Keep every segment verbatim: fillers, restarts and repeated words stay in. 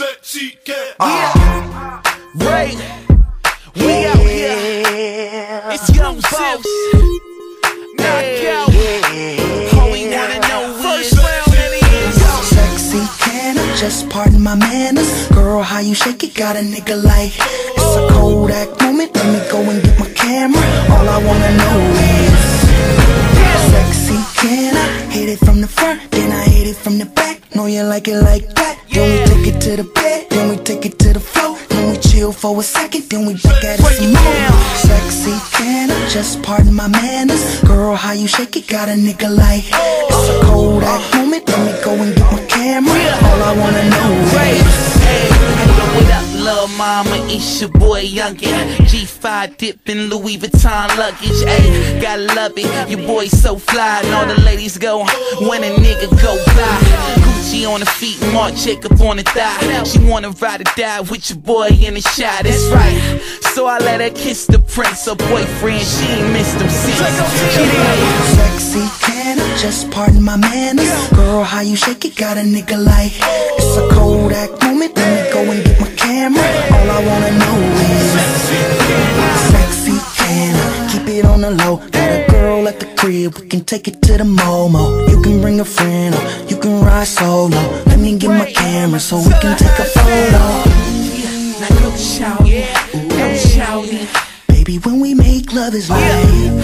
Uh, Ray, we yeah. out here. It's Young Boss. Knockout. All we wanna know is sexy, can I just pardon my manners? Girl, how you shake it? Got a nigga like it's a Kodak moment. Let me go and get my camera. All I wanna know is sexy, can I hit it from the front? Then I hit it from the back. Know you like it like that. Then we take it to the bed, then we take it to the floor. Then we chill for a second, then we back at it some more. Sexy, can I just pardon my manners? Girl, how you shake it? Got a nigga like it's a Kodak moment. Let me go and get my camera. All I wanna know is hey, what up, lil' mama? It's your boy Youngin. G five dippin' Louis Vuitton luggage. Ayy, gotta love it. Your boy so fly, and all the ladies go when a nigga go by. Gucci on the feet, Marc Jacob on the thigh. She wanna ride or die with your boy in the shot. That's right. So I let her kiss the prince, her boyfriend. She ain't missed him since. Sexy, can I just pardon my manners? Girl, how you shake it? Got a nigga like it's a Kodak moment. Let me go and get my camera. All I wanna know is sexy, can I keep it on the low? Got a girl at the crib, we can take it to the Momo. You can bring a friend or you can ride solo. Let me get my camera so we can take a photo. Now go shoutin', go shoutin'. Baby, when we make love is life.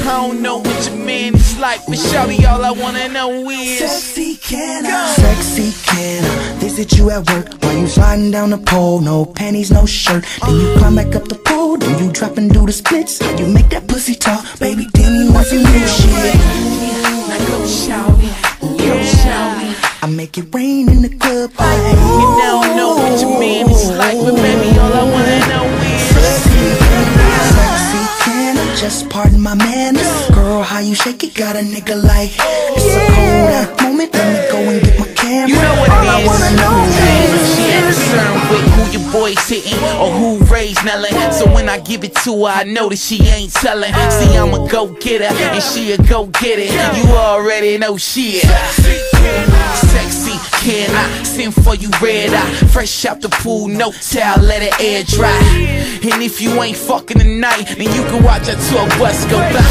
I don't know what your man is like, but shouty, all I wanna know is sexy, can I? Sexy, can I visit you at work while you sliding down the pole? No panties, no shirt. Then you climb back up the pole, then you drop and do the splits. How you make that pussy talk, baby? Then you want some real shit. Now go shoutin', go shoutin'. I make it rain in the club. I don't you know, know what your man is like, but baby, all I wanna know is sexy, can I? Sexy, can I just pardon my manners? Girl, how you shake it? Got a nigga like it's a Kodak moment. Let me go and get my camera. You know what it is. I wanna know is she ain't concerned with who your boy's hitting or who Ray's nailing. So when I give it to her, I know that she ain't telling. See, I'm a go getter and she a go get it. You already know she is. Sexy, can I send for you red eye? Fresh out the pool, no towel, let it air dry. And if you ain't fucking tonight, then you can watch our tour bus go by.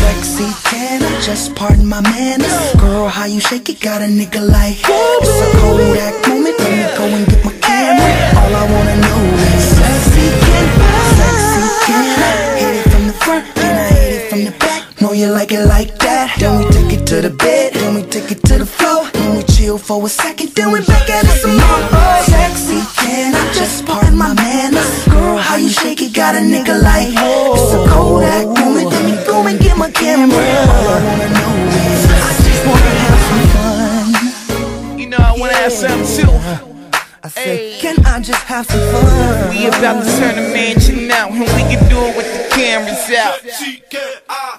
Sexy, can I just pardon my manners? Girl, how you shake it? Got a nigga like it's a Kodak moment. Let me go and get my camera. All I wanna know is sexy, can I? Sexy, can I hit it from the front? Then I hit it from the back. Know you like it like that. Then we take it to the bed. Then we take it to the floor, then we chill for a second, then we back at it some more. Sexy, can I just pardon my manners? Girl, how you shake it? Got a nigga like it's a Kodak moment. Let me go and get my camera. All I wanna know is I just wanna have some fun. You know I wanna have some too. I said, can I just have some fun? We about to turn the mansion out, and we can do it with the cameras out.